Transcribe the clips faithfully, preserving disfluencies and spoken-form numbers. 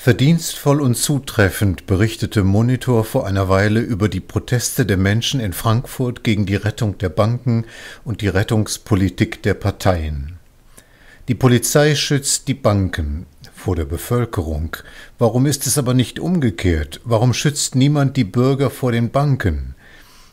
Verdienstvoll und zutreffend berichtete Monitor vor einer Weile über die Proteste der Menschen in Frankfurt gegen die Rettung der Banken und die Rettungspolitik der Parteien. Die Polizei schützt die Banken vor der Bevölkerung. Warum ist es aber nicht umgekehrt? Warum schützt niemand die Bürger vor den Banken?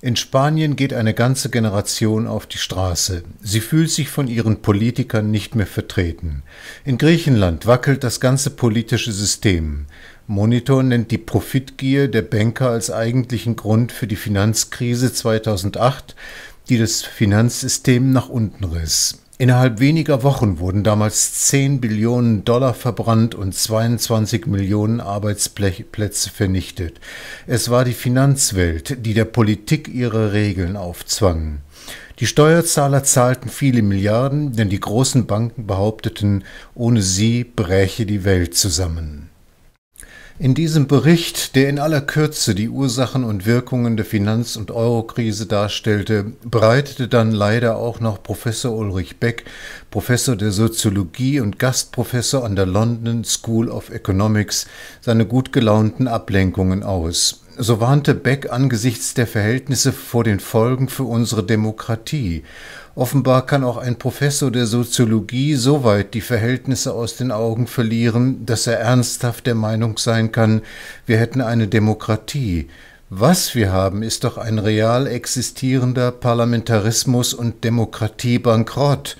In Spanien geht eine ganze Generation auf die Straße. Sie fühlt sich von ihren Politikern nicht mehr vertreten. In Griechenland wackelt das ganze politische System. Monitor nennt die Profitgier der Banker als eigentlichen Grund für die Finanzkrise zweitausendacht, die das Finanzsystem nach unten riss. Innerhalb weniger Wochen wurden damals zehn Billionen Dollar verbrannt und zweiundzwanzig Millionen Arbeitsplätze vernichtet. Es war die Finanzwelt, die der Politik ihre Regeln aufzwang. Die Steuerzahler zahlten viele Milliarden, denn die großen Banken behaupteten, ohne sie bräche die Welt zusammen. In diesem Bericht, der in aller Kürze die Ursachen und Wirkungen der Finanz- und Eurokrise darstellte, bereitete dann leider auch noch Professor Ulrich Beck, Professor der Soziologie und Gastprofessor an der London School of Economics, seine gut gelaunten Ablenkungen aus. So warnte Beck angesichts der Verhältnisse vor den Folgen für unsere Demokratie. Offenbar kann auch ein Professor der Soziologie so weit die Verhältnisse aus den Augen verlieren, dass er ernsthaft der Meinung sein kann, wir hätten eine Demokratie. Was wir haben, ist doch ein real existierender Parlamentarismus und Demokratiebankrott.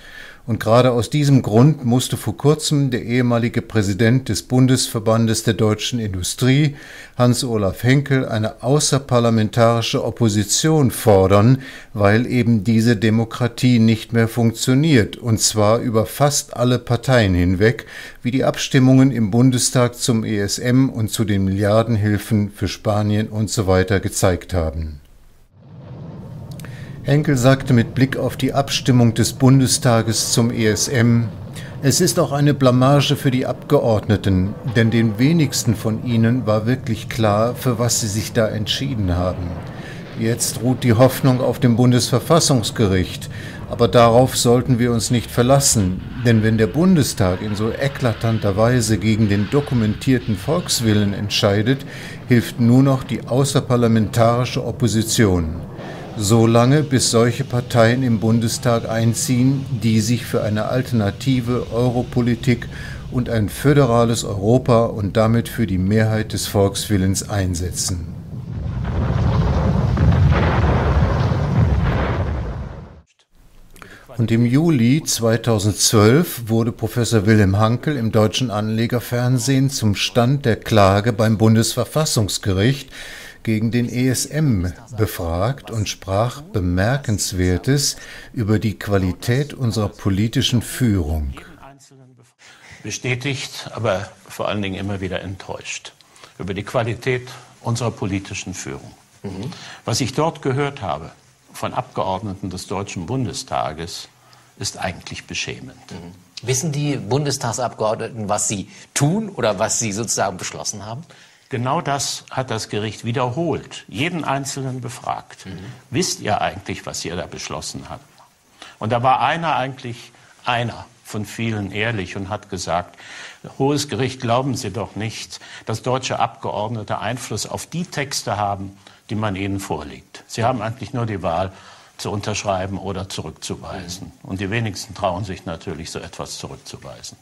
Und gerade aus diesem Grund musste vor kurzem der ehemalige Präsident des Bundesverbandes der deutschen Industrie, Hans-Olaf Henkel, eine außerparlamentarische Opposition fordern, weil eben diese Demokratie nicht mehr funktioniert, und zwar über fast alle Parteien hinweg, wie die Abstimmungen im Bundestag zum E S M und zu den Milliardenhilfen für Spanien und so weiter gezeigt haben. Henkel sagte mit Blick auf die Abstimmung des Bundestages zum E S M, es ist auch eine Blamage für die Abgeordneten, denn den wenigsten von ihnen war wirklich klar, für was sie sich da entschieden haben. Jetzt ruht die Hoffnung auf dem Bundesverfassungsgericht, aber darauf sollten wir uns nicht verlassen, denn wenn der Bundestag in so eklatanter Weise gegen den dokumentierten Volkswillen entscheidet, hilft nur noch die außerparlamentarische Opposition. So lange, bis solche Parteien im Bundestag einziehen, die sich für eine alternative Europolitik und ein föderales Europa und damit für die Mehrheit des Volkswillens einsetzen. Und im Juli zweitausendzwölf wurde Professor Wilhelm Hankel im Deutschen Anlegerfernsehen zum Stand der Klage beim Bundesverfassungsgericht gegen den E S M befragt und sprach Bemerkenswertes über die Qualität unserer politischen Führung. Bestätigt, aber vor allen Dingen immer wieder enttäuscht über die Qualität unserer politischen Führung. Mhm. Was ich dort gehört habe von Abgeordneten des Deutschen Bundestages, ist eigentlich beschämend. Mhm. Wissen die Bundestagsabgeordneten, was sie tun oder was sie sozusagen beschlossen haben? Genau das hat das Gericht wiederholt, jeden Einzelnen befragt. Mhm. Wisst ihr eigentlich, was ihr da beschlossen habt? Und da war einer eigentlich, einer von vielen ehrlich und hat gesagt, Hohes Gericht, glauben Sie doch nicht, dass deutsche Abgeordnete Einfluss auf die Texte haben, die man ihnen vorlegt. Sie haben eigentlich nur die Wahl, zu unterschreiben oder zurückzuweisen. Mhm. Und die wenigsten trauen sich natürlich, so etwas zurückzuweisen.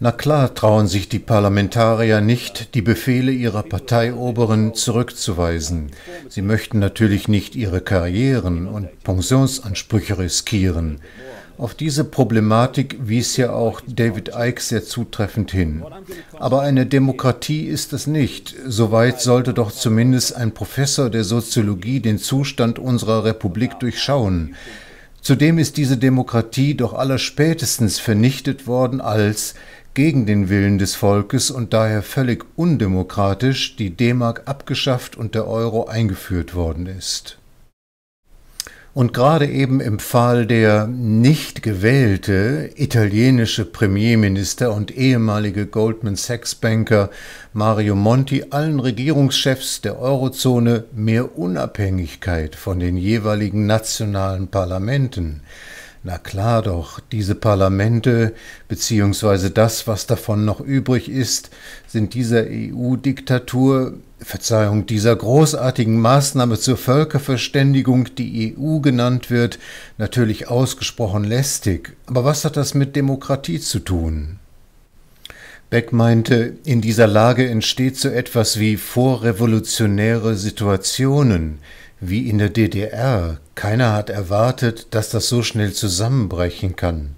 Na klar trauen sich die Parlamentarier nicht, die Befehle ihrer Parteioberen zurückzuweisen. Sie möchten natürlich nicht ihre Karrieren und Pensionsansprüche riskieren. Auf diese Problematik wies ja auch David Icke sehr zutreffend hin. Aber eine Demokratie ist es nicht. Soweit sollte doch zumindest ein Professor der Soziologie den Zustand unserer Republik durchschauen. Zudem ist diese Demokratie doch allerspätestens vernichtet worden, als gegen den Willen des Volkes und daher völlig undemokratisch die D-Mark abgeschafft und der Euro eingeführt worden ist. Und gerade eben empfahl der nicht gewählte italienische Premierminister und ehemalige Goldman Sachs-Banker Mario Monti allen Regierungschefs der Eurozone mehr Unabhängigkeit von den jeweiligen nationalen Parlamenten. Na klar doch, diese Parlamente beziehungsweise das, was davon noch übrig ist, sind dieser E U-Diktatur, Verzeihung, dieser großartigen Maßnahme zur Völkerverständigung, die E U genannt wird, natürlich ausgesprochen lästig. Aber was hat das mit Demokratie zu tun? Beck meinte, in dieser Lage entsteht so etwas wie vorrevolutionäre Situationen, wie in der D D R. Keiner hat erwartet, dass das so schnell zusammenbrechen kann.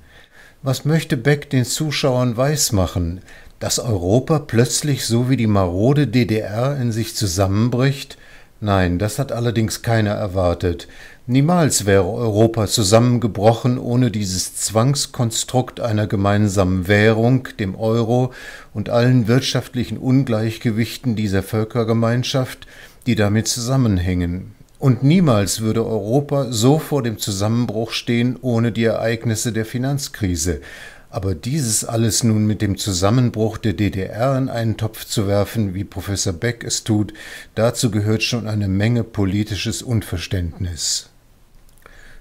Was möchte Beck den Zuschauern weismachen? Dass Europa plötzlich so wie die marode D D R in sich zusammenbricht? Nein, das hat allerdings keiner erwartet. Niemals wäre Europa zusammengebrochen ohne dieses Zwangskonstrukt einer gemeinsamen Währung, dem Euro, und allen wirtschaftlichen Ungleichgewichten dieser Völkergemeinschaft, die damit zusammenhängen. Und niemals würde Europa so vor dem Zusammenbruch stehen ohne die Ereignisse der Finanzkrise. Aber dieses alles nun mit dem Zusammenbruch der D D R in einen Topf zu werfen, wie Professor Beck es tut, dazu gehört schon eine Menge politisches Unverständnis.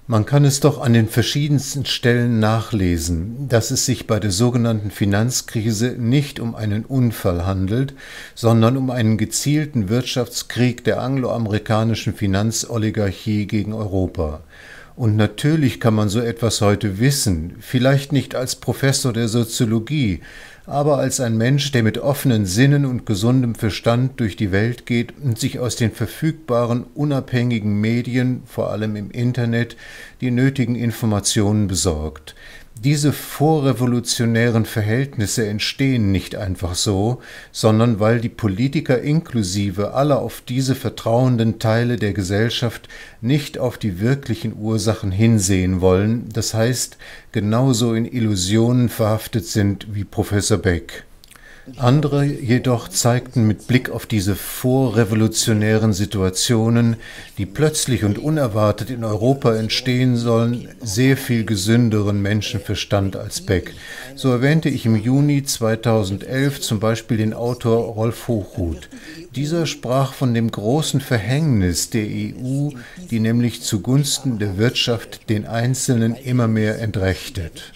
Man kann es doch an den verschiedensten Stellen nachlesen, dass es sich bei der sogenannten Finanzkrise nicht um einen Unfall handelt, sondern um einen gezielten Wirtschaftskrieg der angloamerikanischen Finanzoligarchie gegen Europa. Und natürlich kann man so etwas heute wissen, vielleicht nicht als Professor der Soziologie, aber als ein Mensch, der mit offenen Sinnen und gesundem Verstand durch die Welt geht und sich aus den verfügbaren, unabhängigen Medien, vor allem im Internet, die nötigen Informationen besorgt. Diese vorrevolutionären Verhältnisse entstehen nicht einfach so, sondern weil die Politiker inklusive aller auf diese vertrauenden Teile der Gesellschaft nicht auf die wirklichen Ursachen hinsehen wollen, das heißt, genauso in Illusionen verhaftet sind wie Professor Beck. Andere jedoch zeigten mit Blick auf diese vorrevolutionären Situationen, die plötzlich und unerwartet in Europa entstehen sollen, sehr viel gesünderen Menschenverstand als Beck. So erwähnte ich im Juni zweitausendelf zum Beispiel den Autor Rolf Hochhuth. Dieser sprach von dem großen Verhängnis der E U, die nämlich zugunsten der Wirtschaft den Einzelnen immer mehr entrechtet.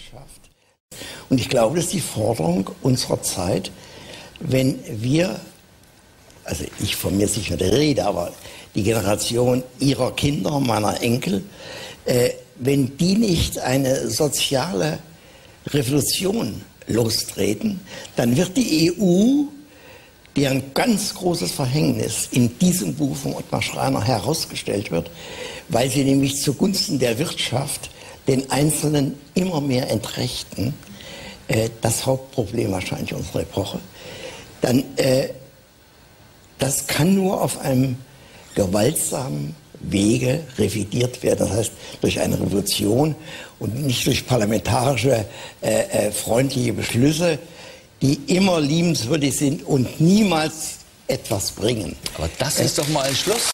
Und ich glaube, das ist die Forderung unserer Zeit, wenn wir, also ich von mir sicher die Rede, aber die Generation ihrer Kinder, meiner Enkel, äh, wenn die nicht eine soziale Revolution lostreten, dann wird die E U, deren ganz großes Verhängnis in diesem Buch von Ottmar Schreiner herausgestellt wird, weil sie nämlich zugunsten der Wirtschaft den Einzelnen immer mehr entrechten, äh, das Hauptproblem wahrscheinlich unserer Epoche, dann äh, das kann nur auf einem gewaltsamen Wege revidiert werden, das heißt durch eine Revolution und nicht durch parlamentarische äh, äh, freundliche Beschlüsse, die immer liebenswürdig sind und niemals etwas bringen. Aber das äh, ist doch mal ein Schluss.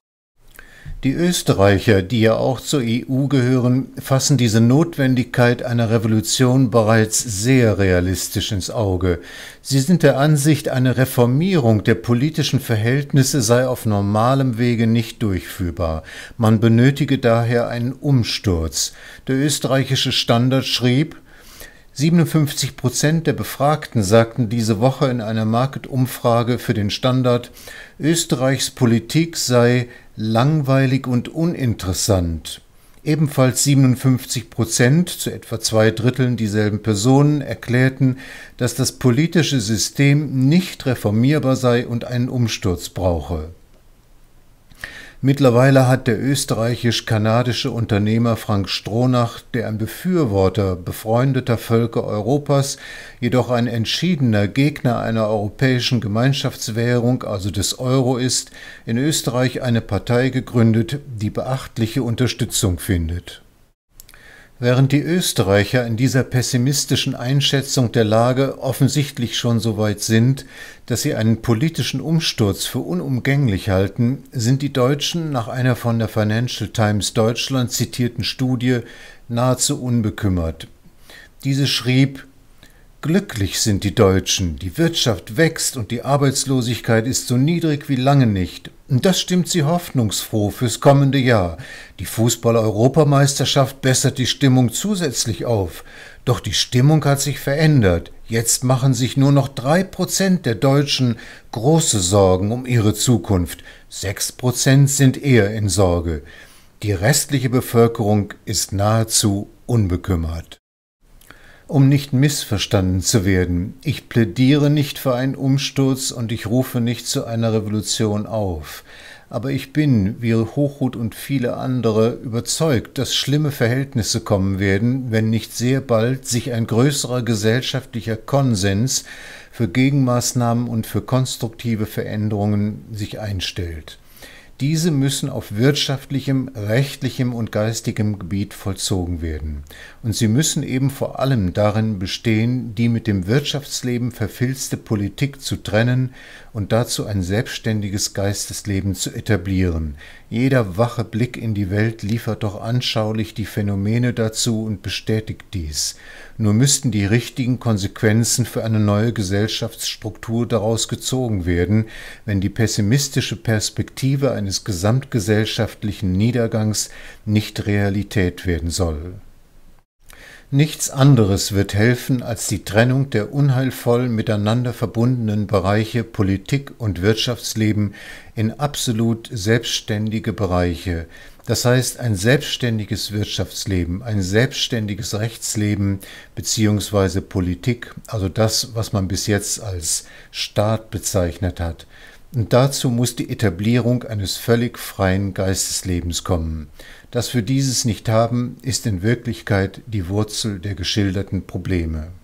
Die Österreicher, die ja auch zur E U gehören, fassen diese Notwendigkeit einer Revolution bereits sehr realistisch ins Auge. Sie sind der Ansicht, eine Reformierung der politischen Verhältnisse sei auf normalem Wege nicht durchführbar. Man benötige daher einen Umsturz. Der österreichische Standard schrieb, siebenundfünfzig Prozent der Befragten sagten diese Woche in einer Market-Umfrage für den Standard, Österreichs Politik sei langweilig und uninteressant. Ebenfalls siebenundfünfzig Prozent, zu etwa zwei Dritteln dieselben Personen, erklärten, dass das politische System nicht reformierbar sei und einen Umsturz brauche. Mittlerweile hat der österreichisch-kanadische Unternehmer Frank Stronach, der ein Befürworter befreundeter Völker Europas, jedoch ein entschiedener Gegner einer europäischen Gemeinschaftswährung, also des Euro ist, in Österreich eine Partei gegründet, die beachtliche Unterstützung findet. Während die Österreicher in dieser pessimistischen Einschätzung der Lage offensichtlich schon so weit sind, dass sie einen politischen Umsturz für unumgänglich halten, sind die Deutschen nach einer von der Financial Times Deutschland zitierten Studie nahezu unbekümmert. Diese schrieb: Glücklich sind die Deutschen, die Wirtschaft wächst und die Arbeitslosigkeit ist so niedrig wie lange nicht. Und das stimmt sie hoffnungsfroh fürs kommende Jahr. Die Fußball-Europameisterschaft bessert die Stimmung zusätzlich auf. Doch die Stimmung hat sich verändert. Jetzt machen sich nur noch drei Prozent der Deutschen große Sorgen um ihre Zukunft. Sechs Prozent sind eher in Sorge. Die restliche Bevölkerung ist nahezu unbekümmert. Um nicht missverstanden zu werden, ich plädiere nicht für einen Umsturz und ich rufe nicht zu einer Revolution auf. Aber ich bin, wie Hochhuth und viele andere, überzeugt, dass schlimme Verhältnisse kommen werden, wenn nicht sehr bald sich ein größerer gesellschaftlicher Konsens für Gegenmaßnahmen und für konstruktive Veränderungen sich einstellt. Diese müssen auf wirtschaftlichem, rechtlichem und geistigem Gebiet vollzogen werden. Und sie müssen eben vor allem darin bestehen, die mit dem Wirtschaftsleben verfilzte Politik zu trennen und dazu ein selbstständiges Geistesleben zu etablieren. Jeder wache Blick in die Welt liefert doch anschaulich die Phänomene dazu und bestätigt dies. Nur müssten die richtigen Konsequenzen für eine neue Gesellschaftsstruktur daraus gezogen werden, wenn die pessimistische Perspektive eines des gesamtgesellschaftlichen Niedergangs nicht Realität werden soll. Nichts anderes wird helfen als die Trennung der unheilvoll miteinander verbundenen Bereiche Politik und Wirtschaftsleben in absolut selbstständige Bereiche, das heißt ein selbstständiges Wirtschaftsleben, ein selbstständiges Rechtsleben bzw. Politik, also das, was man bis jetzt als Staat bezeichnet hat. Und dazu muss die Etablierung eines völlig freien Geisteslebens kommen. Dass wir dieses nicht haben, ist in Wirklichkeit die Wurzel der geschilderten Probleme.